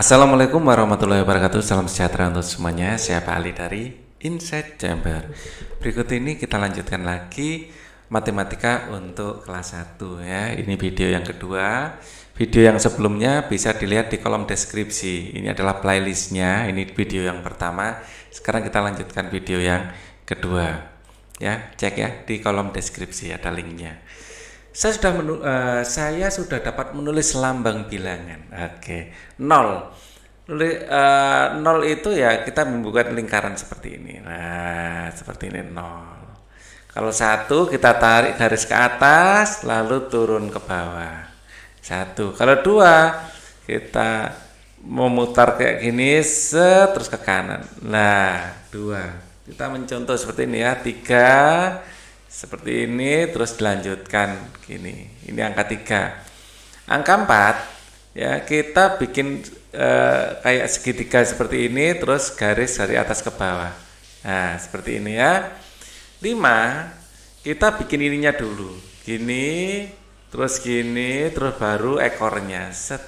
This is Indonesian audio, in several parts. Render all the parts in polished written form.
Assalamualaikum warahmatullahi wabarakatuh. Salam sejahtera untuk semuanya. Saya Pak Ali dari Insight Chamber. Berikut ini kita lanjutkan lagi matematika untuk kelas 1 ya. Ini video yang kedua. Video yang sebelumnya bisa dilihat di kolom deskripsi. Ini adalah playlistnya. Ini video yang pertama. Sekarang kita lanjutkan video yang kedua. Ya, cek ya di kolom deskripsi ada linknya. Saya sudah dapat menulis lambang bilangan. Oke, 0. 0 itu ya kita membuat lingkaran seperti ini. Nah, seperti ini 0. Kalau 1 kita tarik garis ke atas, lalu turun ke bawah. 1. Kalau 2 kita memutar kayak gini, terus ke kanan. Nah, 2. Kita mencontoh seperti ini ya. 3. Seperti ini terus dilanjutkan gini. Ini angka 3. Angka 4 ya kita bikin kayak segitiga seperti ini terus garis dari atas ke bawah. Nah, seperti ini ya. 5 kita bikin ininya dulu. Gini, terus gini, terus baru ekornya. Set.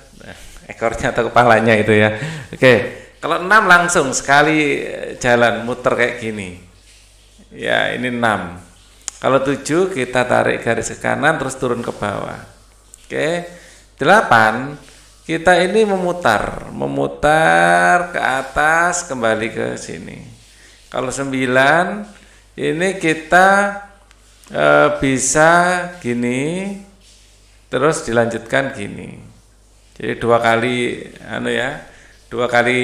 Ekornya atau kepalanya itu ya. Oke. Kalau 6 langsung sekali jalan muter kayak gini. Ya, ini 6. Kalau 7 kita tarik garis ke kanan terus turun ke bawah. Oke. 8 kita ini memutar ke atas kembali ke sini. Kalau 9 ini kita bisa gini terus dilanjutkan gini. Jadi 2 kali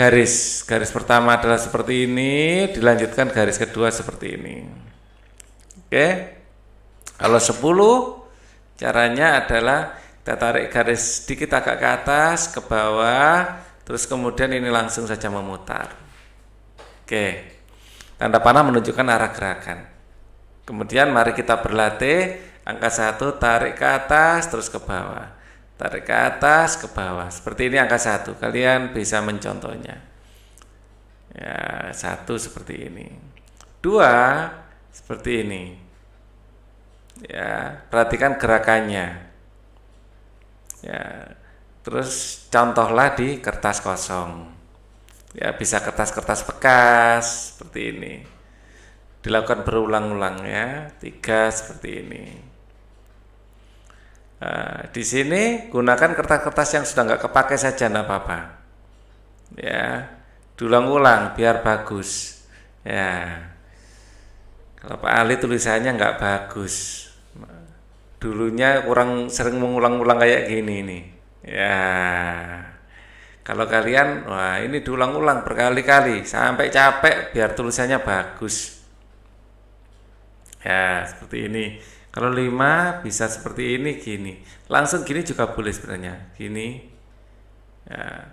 garis pertama adalah seperti ini, dilanjutkan garis kedua seperti ini. Oke. Kalau 10 caranya adalah kita tarik garis sedikit agak ke atas, ke bawah, terus kemudian ini langsung saja memutar. Oke. Tanda panah menunjukkan arah gerakan. Kemudian mari kita berlatih. Angka 1 tarik ke atas terus ke bawah. Tarik ke atas, ke bawah. Seperti ini angka 1. Kalian bisa mencontohnya. Ya, 1 seperti ini. 2 seperti ini. Ya, perhatikan gerakannya. Ya, terus contohlah di kertas kosong. Ya, bisa kertas-kertas bekas seperti ini. Dilakukan berulang-ulang ya. 3 seperti ini. Di sini gunakan kertas-kertas yang sudah nggak kepakai saja, nggak apa-apa. Ya, diulang-ulang biar bagus. Ya, kalau Pak Ali tulisannya nggak bagus. Dulunya kurang sering mengulang-ulang kayak gini nih. Ya, kalau kalian, wah ini diulang-ulang berkali-kali sampai capek biar tulisannya bagus. Ya, seperti ini. Kalau 5 bisa seperti ini, gini. Langsung gini juga boleh sebenarnya. Gini. Ya,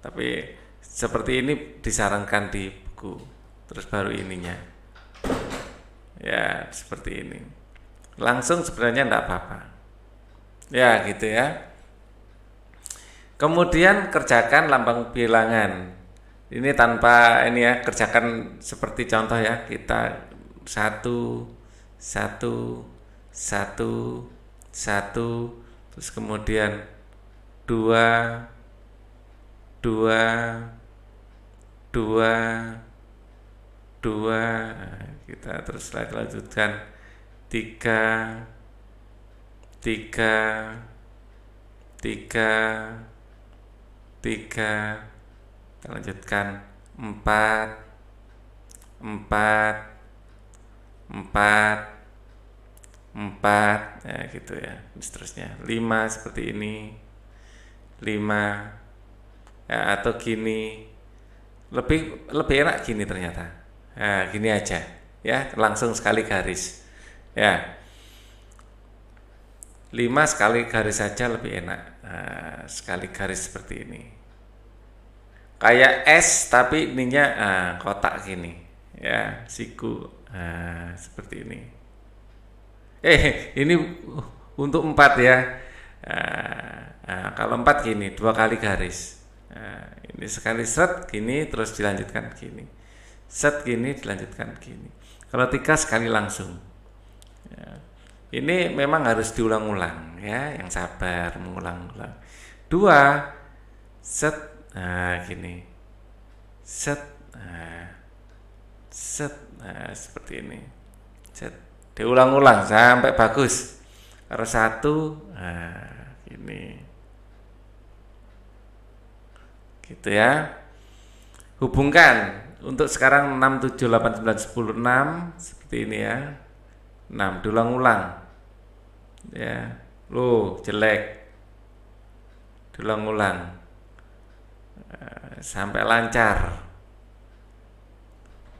tapi seperti ini disarankan di buku. Terus baru ininya. Ya, seperti ini. Langsung sebenarnya enggak apa-apa. Ya, gitu ya. Kemudian kerjakan lambang bilangan. Ini tanpa ini ya, kerjakan seperti contoh ya. Kita 1, 1, 1, terus kemudian 2, 2, 2, kita terus lanjutkan 3, 3, 3, kita lanjutkan 4, 4, 4, 4, ya gitu ya, seterusnya. 5 seperti ini, 5 ya, atau gini, lebih enak gini ternyata. Nah, gini aja ya, langsung sekali garis ya. 5 sekali garis saja lebih enak. Nah, sekali garis seperti ini kayak S tapi ininya kotak gini ya, siku. Nah, seperti ini. Ini untuk 4 ya. Nah, kalau 4 gini, 2 kali garis. Nah, ini sekali set gini terus dilanjutkan gini. Set gini dilanjutkan gini. Kalau 3 sekali langsung. Ya. Ini memang harus diulang-ulang ya, yang sabar mengulang-ulang. 2 set, nah gini, set, nah, set, nah seperti ini, set, diulang-ulang sampai bagus. Harus satu, nah gini, gitu ya. Hubungkan untuk sekarang 6, 7, 8, 9, 10, 6 seperti ini ya. 6 diulang-ulang ya, loh jelek, diulang-ulang sampai lancar.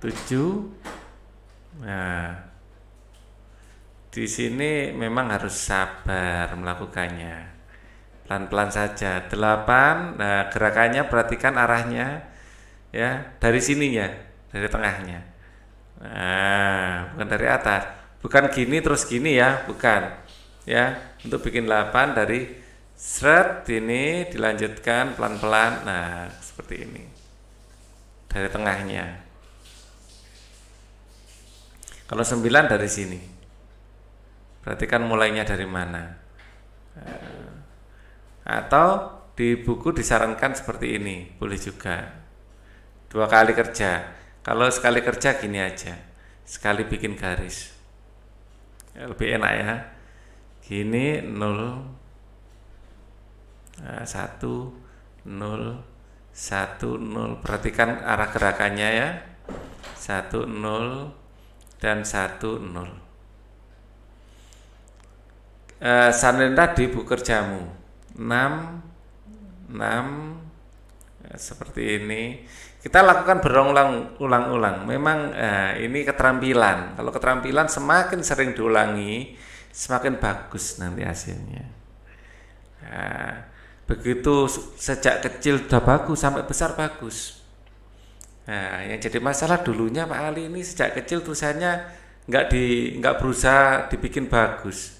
7. Nah, di sini memang harus sabar melakukannya, pelan-pelan saja. 8. Nah, gerakannya perhatikan arahnya ya, dari sininya, dari tengahnya. Nah, bukan dari atas, bukan gini terus gini ya, bukan ya. Untuk bikin 8 dari seret ini dilanjutkan pelan-pelan, nah seperti ini, dari tengahnya. Kalau 9 dari sini, perhatikan mulainya dari mana. Atau di buku disarankan seperti ini, boleh juga. 2 kali kerja. Kalau sekali kerja gini aja, sekali bikin garis ya, lebih enak ya. Gini 0 1 0 1 0, perhatikan arah gerakannya ya. 1 0 dan 1 0. Salin tadi buku kerjamu 6 ya, seperti ini. Kita lakukan berulang-ulang. Memang ini keterampilan. Kalau keterampilan semakin sering diulangi, semakin bagus nanti hasilnya. Begitu sejak kecil sudah bagus, sampai besar bagus. Yang jadi masalah dulunya Pak Ali ini sejak kecil tulisannya nggak berusaha dibikin bagus.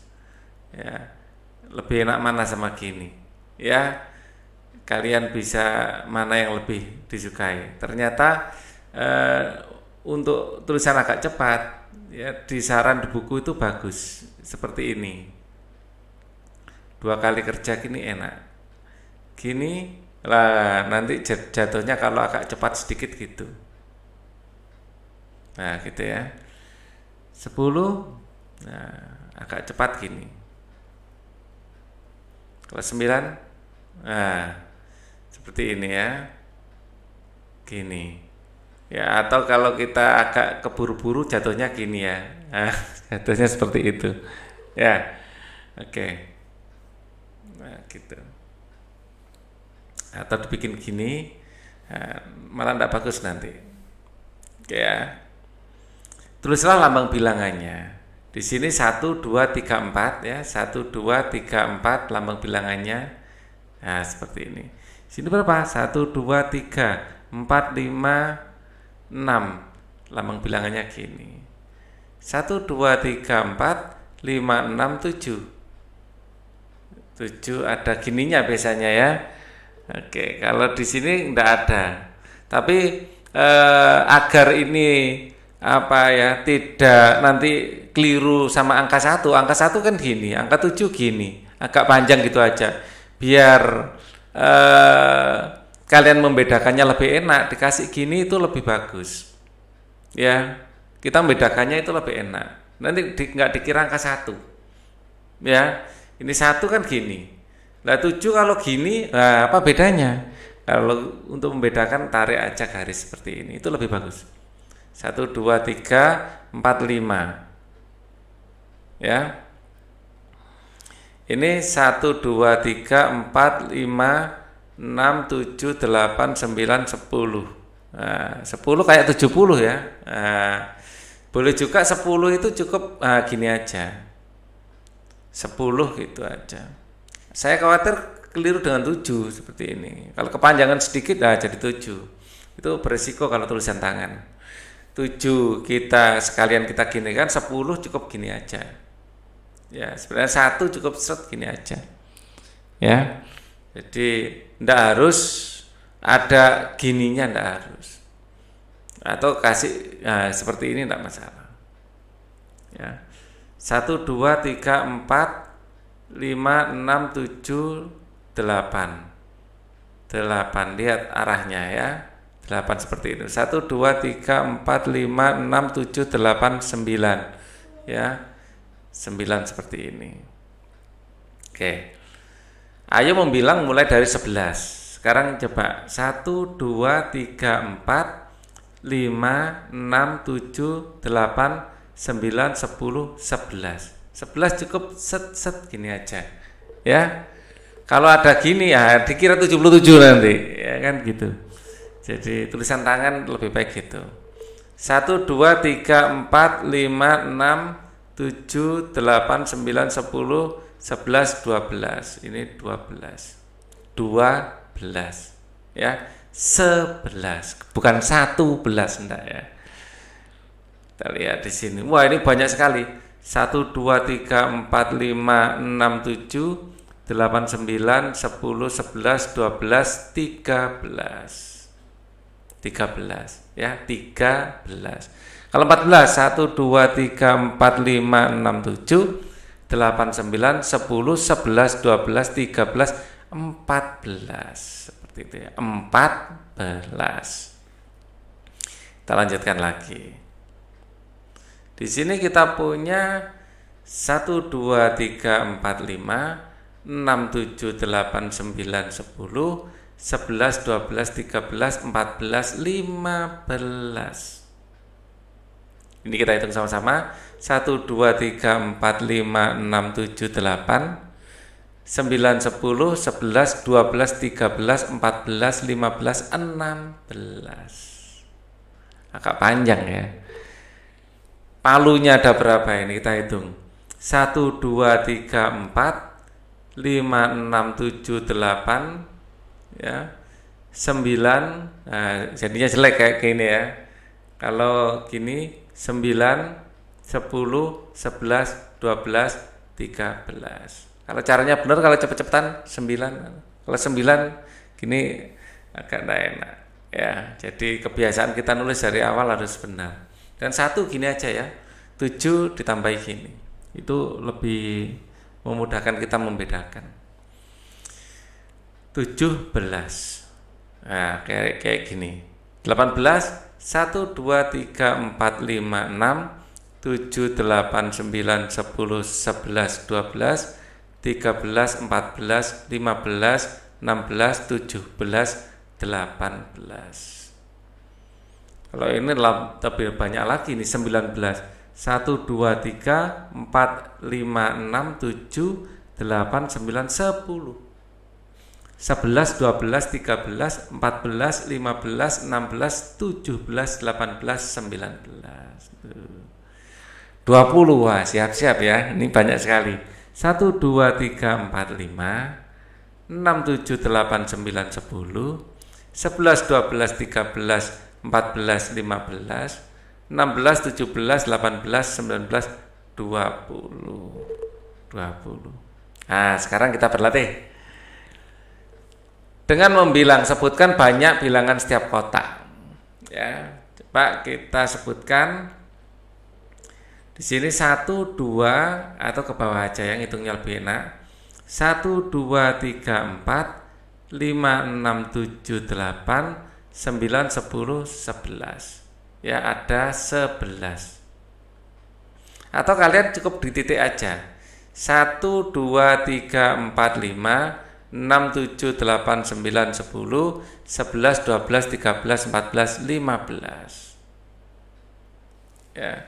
Ya, lebih enak mana sama gini, ya. Kalian bisa mana yang lebih disukai. Ternyata untuk tulisan agak cepat ya, di saran di buku itu bagus seperti ini. 2 kali kerja gini enak. Gini lah nanti jatuhnya kalau agak cepat sedikit gitu. Nah gitu ya. 10, nah agak cepat gini. Kalau 9, nah seperti ini ya, gini ya. Atau kalau kita agak keburu-buru jatuhnya gini ya, nah, jatuhnya seperti itu ya. Oke. Nah gitu. Atau dibikin gini, nah, malah tidak bagus nanti. Oke ya. Tulislah lambang bilangannya. Di sini 1, 2, 3, 4 ya. 1, 2, 3, 4 lambang bilangannya. Nah seperti ini. Sini berapa? 1, 2, 3, 4, 5, 6. Lambang bilangannya gini. 1, 2, 3, 4, 5, 6, 7. 7 ada gininya biasanya ya. Oke, kalau di sini enggak ada. Tapi agar ini apa ya, tidak nanti keliru sama angka 1. Angka 1 kan gini, angka 7 gini, agak panjang gitu aja. Biar kalian membedakannya lebih enak, dikasih gini itu lebih bagus ya, kita membedakannya itu lebih enak. Nanti nggak dikira angka 1 ya. Ini 1 kan gini, nah 7 kalau gini, nah apa bedanya? Kalau untuk membedakan tarik aja garis seperti ini, itu lebih bagus. 1, 2, 3, 4, 5 ya. Ini 1, 2, 3, 4, 5, 6, 7, 8, 9, 10. 10 kayak 70 ya. Boleh juga 10 itu cukup gini aja. 10 gitu aja. Saya khawatir keliru dengan 7 seperti ini. Kalau kepanjangan sedikit jadi 7. Itu berisiko kalau tulisan tangan. 7 kita sekalian kita gini kan, 10 cukup gini aja. Ya sebenarnya 1 cukup set gini aja ya. Jadi ndak harus ada gininya, ndak harus. Atau kasih seperti ini ndak masalah ya. 1, 2, 3, 4, 5, 6, 7, 8 8, lihat arahnya ya, 8 seperti itu, 1, 2, 3, 4, 5, 6, 7, 8, 9 ya, 9 seperti ini. Oke, ayo membilang mulai dari 11. Sekarang coba 1, 2, 3, 4, 5, 6, 7, 8, 9, 10, 11. 11 cukup set gini aja ya. Kalau ada gini ya dikira 77 nanti ya kan gitu. Jadi tulisan tangan lebih baik gitu. 1, 2, 3, 4, 5, 6, 7, 8, 9, 10, 11, 12. Ini 12 ya. 11 bukan 11 enggak ya. Kita lihat di sini. Wah, ini banyak sekali. 1, 2, 3, 4, 5, 6, 7, 8, 9, 10, 11, 12, 13 ya, 13. Kalau 14, 1, 2, 3, 4, 5, 6, 7, 8, 9, 10, 11, 12, 13, 14 seperti itu ya, 14. Kita lanjutkan lagi. Di sini kita punya 1, 2, 3, 4, 5, 6, 7, 8, 9, 10, 11, 12, 13, 14, 15. Ini kita hitung sama-sama. 1, 2, 3, 4, 5, 6, 7, 8, 9, 10, 11, 12, 13, 14, 15, 16. Agak panjang ya. Palunya ada berapa ini? Kita hitung. 1, 2, 3, 4, 5, 6, 7, 8 ya, 9. Nah, jadinya jelek kayak gini ya. Kalau gini 9, 10, 11, 12, 13. Kalau caranya benar, kalau cepet-cepetan 9. Kalau 9 gini agak tidak enak ya. Jadi kebiasaan kita nulis dari awal harus benar. Dan 1 gini aja ya, 7 ditambah gini, itu lebih memudahkan kita membedakan. 17, nah kayak gini. 18, 1, 2, 3, 4, 5, 6, 7, 8, 9, 10, 11, 12, 13, 14, 15, 16, 17, 18. Kalau ini lebih banyak lagi nih, 19. 1, 2, 3, 4, 5, 6, 7, 8, 9, 10. 11, 12, 13, 14, 15, 16, 17, 18, 19. 20, wah siap-siap ya, ini banyak sekali. 1, 2, 3, 4, 5, 6, 7, 8, 9, 10, 11, 12, 13, 14, 15, 16, 17, 18, 19, 20. Nah, sekarang kita berlatih dengan membilang. Sebutkan banyak bilangan setiap kotak ya. Coba kita sebutkan di sini 1, 2 atau ke bawah aja yang hitungnya lebih enak. 1, 2, 3, 4, 5, 6, 7, 8, 9, 10, 11 ya, ada 11. Atau kalian cukup di titik aja. 1, 2, 3, 4, 5, 6, 7, 8, 9, 10, 11, 12, 13, 14, 15 ya.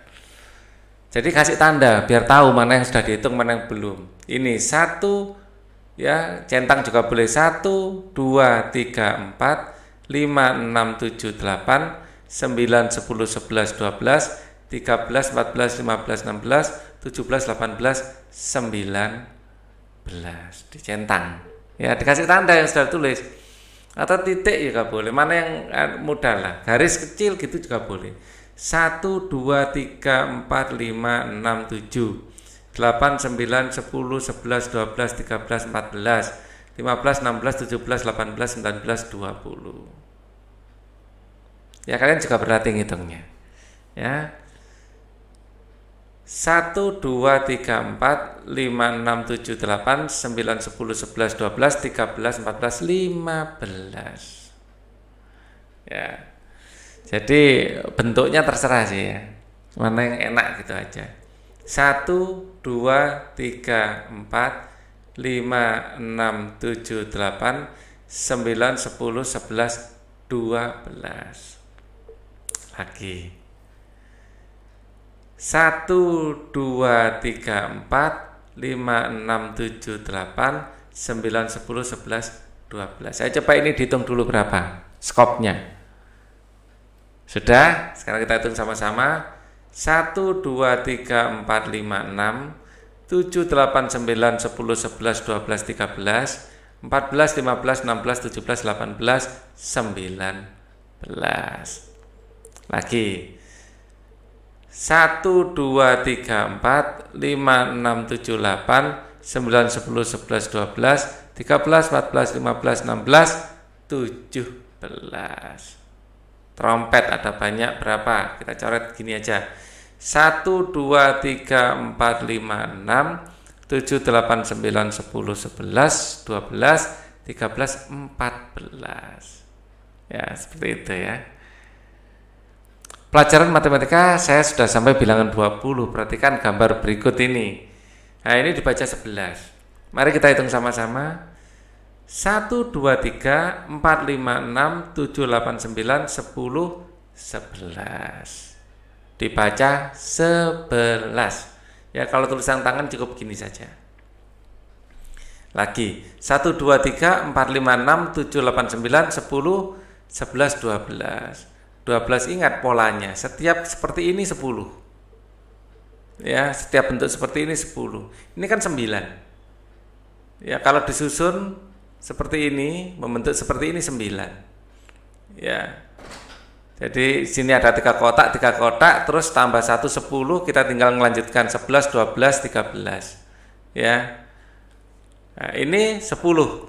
Jadi kasih tanda biar tahu mana yang sudah dihitung, mana yang belum. Ini 1 ya, centang juga boleh. 1, 2, 3, 4, 5, 6, 7, 8, 9, 10, 11, 12, 13, 14, 15, 16, 17, 18, 19 dicentang ya, dikasih tanda yang sudah tulis. Atau titik juga boleh, mana yang mudah lah, garis kecil gitu juga boleh. 1, 2, 3, 4, 5, 6, 7, 8, 9, 10, 11, 12, 13, 14, 15, 16, 17, 18, 19, 20 ya. Kalian juga berlatih ngitungnya ya. 1, 2, 3, 4, 5, 6, 7, 8, 9, 10, 11, 12, 13, 14, 15, 16, 17, 18, 19, 20. 1, 2, 3, 4, 5, 6, 7, 8, 9, 10, 11, 12, 13, 14, 15. Ya. Jadi bentuknya terserah sih ya, mana yang enak gitu aja. 1, 2, 3, 4, 5, 6, 7, 8, 9, 10, 11, 12. Lagi. 1, 2, 3, 4, 5, 6, 7, 8, 9, 10, 11, 12. Saya coba ini dihitung dulu berapa skopnya. Sudah, sekarang kita hitung sama-sama. 1, 2, 3, 4, 5, 6, 7, 8, 9, 10, 11, 12, 13, 14, 15, 16, 17, 18, 19. Lagi. 1, 2, 3, 4, 5, 6, 7, 8, 9, 10, 11, 12, 13, 14, 15, 16, 17. Trompet ada banyak berapa? Kita coret gini aja. 1, 2, 3, 4, 5, 6, 7, 8, 9, 10, 11, 12, 13, 14. Ya, seperti itu ya. Pelajaran matematika saya sudah sampai bilangan 20. Perhatikan gambar berikut ini. Nah, ini dibaca 11. Mari kita hitung sama-sama. 1, 2, 3, 4, 5, 6, 7, 8, 9, 10, 11. Dibaca 11. Ya, kalau tulisan tangan cukup gini saja. Lagi. 1, 2, 3, 4, 5, 6, 7, 8, 9, 10, 11, 12. 12, ingat polanya, setiap seperti ini 10. Ya, setiap bentuk seperti ini 10. Ini kan 9. Ya, kalau disusun seperti ini, membentuk seperti ini 9. Ya. Jadi sini ada 3 kotak, terus tambah 1 10, kita tinggal melanjutkan 11, 12, 13. Ya. Nah, ini 10.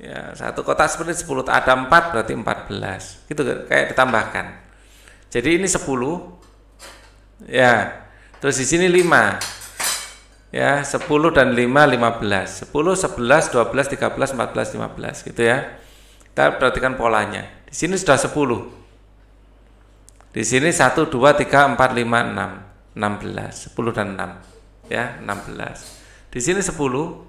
Ya, 1 kotak seperti 10, ada 4 berarti 14. Gitu kayak ditambahkan. Jadi ini 10. Ya. Terus di sini 5. Ya, 10 dan 5 15. 10 11 12 13 14 15 gitu ya. Kita perhatikan polanya. Di sini sudah 10. Di sini 1 2 3 4 5 6 16. 10 dan 6. Ya, 16. Di sini 10.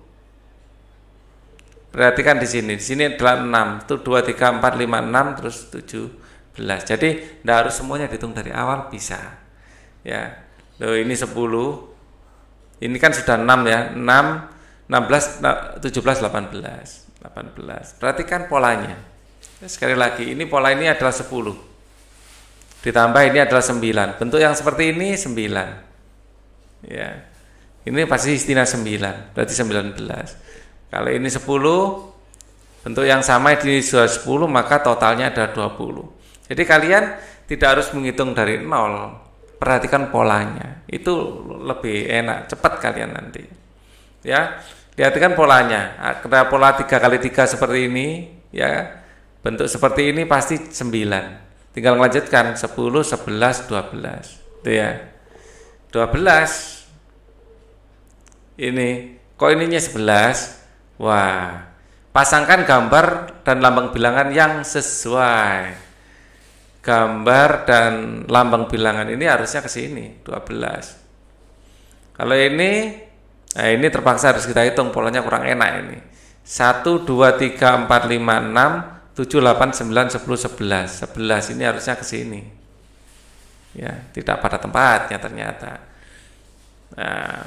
Perhatikan di sini adalah 6, itu 2, 3, 4, 5, 6, terus 17. Jadi tidak harus semuanya dihitung dari awal, bisa. Ya, loh ini 10, ini kan sudah 6 ya, 6, 16, 17, 18, 18. Perhatikan polanya. Sekali lagi, ini pola ini adalah 10. Ditambah ini adalah 9. Bentuk yang seperti ini 9. Ya, ini pasti istina 9, berarti 19. Kalau ini 10, bentuk yang sama di 10, maka totalnya ada 20. Jadi kalian tidak harus menghitung dari 0. Perhatikan polanya. Itu lebih enak, cepat kalian nanti. Ya, perhatikan polanya. Ada pola 3x3 seperti ini, ya. Bentuk seperti ini pasti 9. Tinggal melanjutkan 10, 11, 12. Itu ya. 12. Ini kok ininya 11? Wah, pasangkan gambar dan lambang bilangan yang sesuai. Gambar dan lambang bilangan ini harusnya ke sini, 12. Kalau ini, nah ini terpaksa harus kita hitung, polanya kurang enak ini. 1, 2, 3, 4, 5, 6, 7, 8, 9, 10, 11. 11 ini harusnya ke sini. Ya, tidak pada tempatnya ternyata. Nah,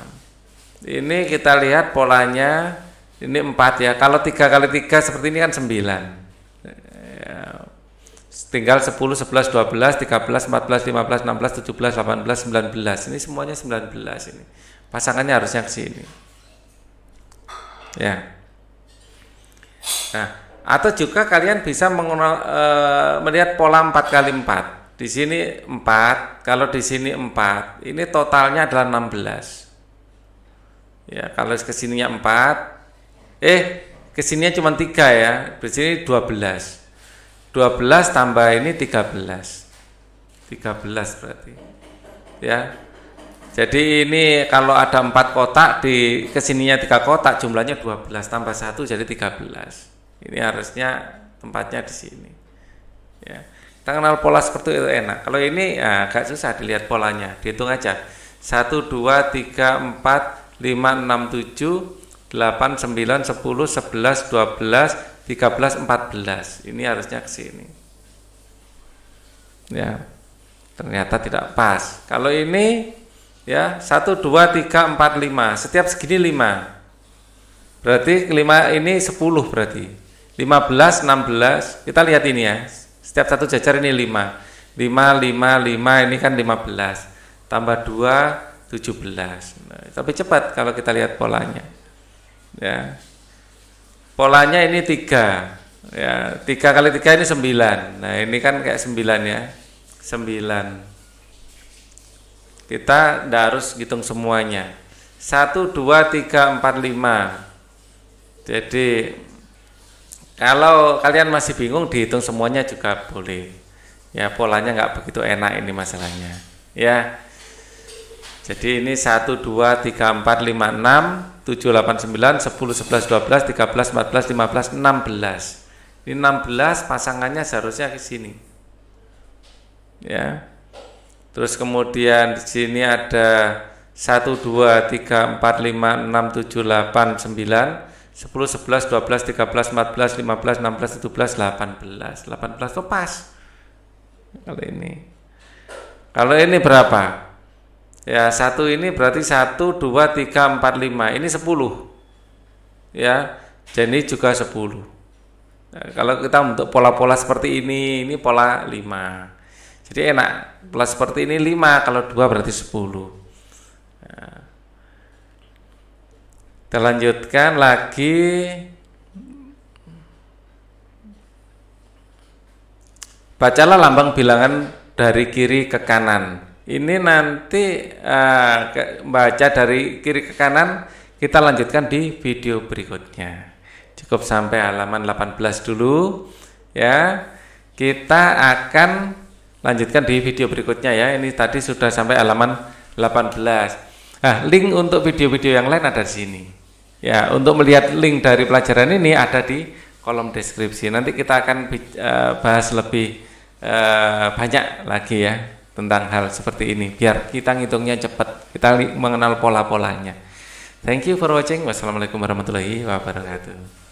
ini kita lihat polanya. Ini 4 ya, kalau 3x3 seperti ini kan 9 ya. Tinggal 10, 11, 12, 13, 14, 15, 16, 17, 18, 19. Ini semuanya 19 ini. Pasangannya harusnya ke sini. Ya. Nah, atau juga kalian bisa melihat pola 4x4. Di sini 4, kalau di sini 4. Ini totalnya adalah 16. Ya, kalau kesininya 4. Kesininya cuma 3 ya. Di sini 12. 12 tambah ini 13. 13 berarti. Ya. Jadi ini kalau ada 4 kotak, di kesininya 3 kotak, jumlahnya 12 tambah 1 jadi 13. Ini harusnya tempatnya di sini. Ya. Kita kenal pola seperti itu enak. Kalau ini ya, agak susah dilihat polanya. Dihitung aja. 1, 2, 3, 4, 5, 6, 7, 8, 9, 10, 11, 12, 13, 14. Ini harusnya ke sini. Ya. Ternyata tidak pas. Kalau ini ya 1, 2, 3, 4, 5. Setiap segini 5. Berarti 5 ini 10 berarti 15, 16. Kita lihat ini ya. Setiap satu jajar ini 5. 5, 5, 5. Ini kan 15. Tambah 2, 17. Nah, tapi cepat kalau kita lihat polanya ya. Polanya ini 3 ya, 3 kali 3 ini 9. Nah ini kan kayak 9 ya. 9. Kita tidak harus hitung semuanya. 1, 2, 3, 4, 5. Jadi kalau kalian masih bingung dihitung semuanya juga boleh. Ya polanya nggak begitu enak ini masalahnya. Ya. Jadi ini 1, 2, 3, 4, 5, 6, 7, 8, 9, 10, 11, 12, 13, 14, 15, 16. Ini 16 pasangannya seharusnya ke sini. Ya. Terus kemudian di sini ada 1, 2, 3, 4, 5, 6, 7, 8, 9, 10, 11, 12, 13, 14, 15, 16, 17, 18. 18 itu pas. Kalau ini. Kalau ini berapa? Ya, 1 ini berarti 1, 2, 3, 4, 5. Ini 10. Ya, jadi juga 10. Nah, kalau kita untuk pola-pola seperti ini pola 5. Jadi enak, pola seperti ini 5, kalau 2 berarti 10. Nah. Kita lanjutkan lagi. Bacalah lambang bilangan dari kiri ke kanan. Ini nanti baca dari kiri ke kanan, kita lanjutkan di video berikutnya. Cukup sampai halaman 18 dulu ya. Kita akan lanjutkan di video berikutnya ya. Ini tadi sudah sampai halaman 18. Nah, link untuk video-video yang lain ada di sini. Ya, untuk melihat link dari pelajaran ini ada di kolom deskripsi. Nanti kita akan bahas lebih banyak lagi ya tentang hal seperti ini. Biar kita ngitungnya cepat, kita mengenal pola-polanya. Thank you for watching. Wassalamualaikum warahmatullahi wabarakatuh.